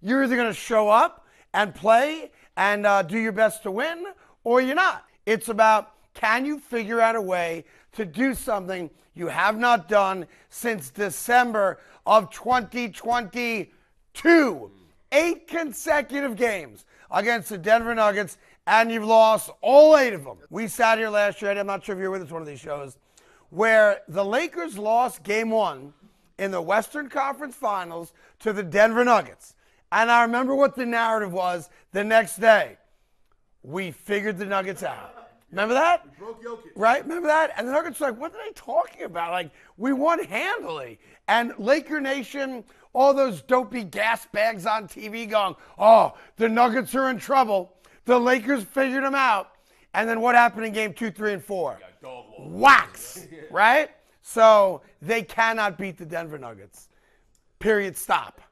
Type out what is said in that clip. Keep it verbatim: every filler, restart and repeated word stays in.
You're either going to show up and play and uh, do your best to win, or you're not. It's about, can you figure out a way to do something you have not done since December of twenty twenty-two? Eight consecutive games against the Denver Nuggets, and you've lost all eight of them. We sat here last year, I'm not sure if you were with us, one of these shows, where the Lakers lost game one in the Western Conference Finals to the Denver Nuggets. And I remember what the narrative was the next day. We figured the Nuggets out. Remember that? We broke Jokic. Right? Remember that? And the Nuggets were like, what are they talking about? Like, we won handily. And Laker Nation, all those dopey gas bags on T V going, oh, the Nuggets are in trouble. The Lakers figured them out. And then what happened in game two, three, and four? Wax, right? So they cannot beat the Denver Nuggets. Period. Stop.